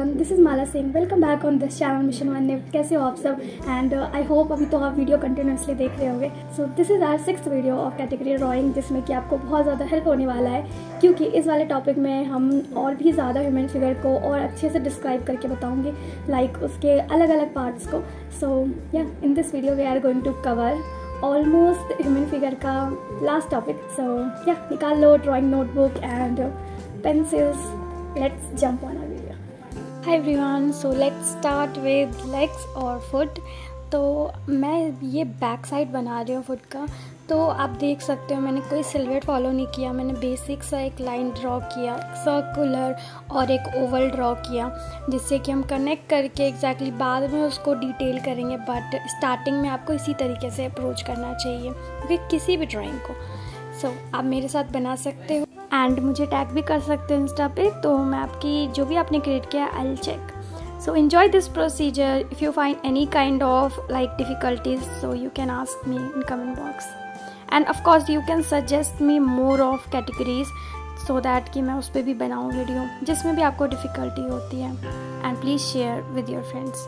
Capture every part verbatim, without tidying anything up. Everyone, this is Mala Singh. Welcome back on this channel मिशमान ने। कैसे हो आप सब? एंड आई होप अभी तो आप वीडियो कंटिन्यूसली देख रहे होंगे। So this is our sixth video of category drawing, जिसमें कि आपको बहुत ज़्यादा हेल्प होने वाला है, क्योंकि इस वाले टॉपिक में हम और भी ज़्यादा ह्यूमन फिगर को और अच्छे से डिस्क्राइब करके बताऊँगे, लाइक like उसके अलग अलग पार्ट्स को। सो या in this video we are going to cover almost human figure का लास्ट टॉपिक। सो या निकाल लो drawing notebook and pencils, let's jump on our video. Hi everyone, so let's start with legs or foot. तो मैं ये back side बना रही हूँ फुट का, तो आप देख सकते हो मैंने कोई सिलवेट फॉलो नहीं किया। मैंने बेसिक सा एक लाइन ड्रॉ किया, सर्कुलर और एक ओवल ड्रॉ किया, जिससे कि हम कनेक्ट करके एग्जैक्टली बाद में उसको डिटेल करेंगे, बट स्टार्टिंग में आपको इसी तरीके से अप्रोच करना चाहिए कि किसी भी ड्राइंग को। सो so, आप मेरे साथ बना सकते हो एंड मुझे टैग भी कर सकते हो इंस्टा पे, तो मैं आपकी जो भी आपने क्रिएट किया I will check. So enjoy this procedure. If you find any kind of like difficulties, so you can ask me in comment box and of course you can suggest me more of categories, so that कि मैं उस पर भी बनाऊँ video जिसमें भी आपको difficulty होती है, and please share with your friends.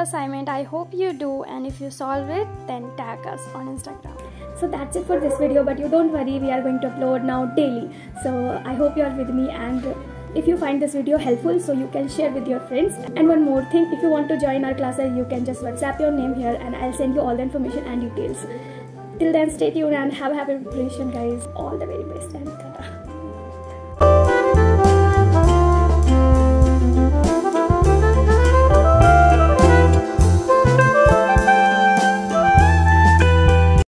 assignment. I hope you do, and if you solve it, then tag us on Instagram. So that's it for this video, but you don't worry, we are going to upload now daily. So I hope you are with me, and if you find this video helpful, so you can share with your friends. And one more thing, if you want to join our classes, you can just WhatsApp your name here and I'll send you all the information and details. Till then, stay tuned and have a happy preparation, guys. All the very best and ta-ta.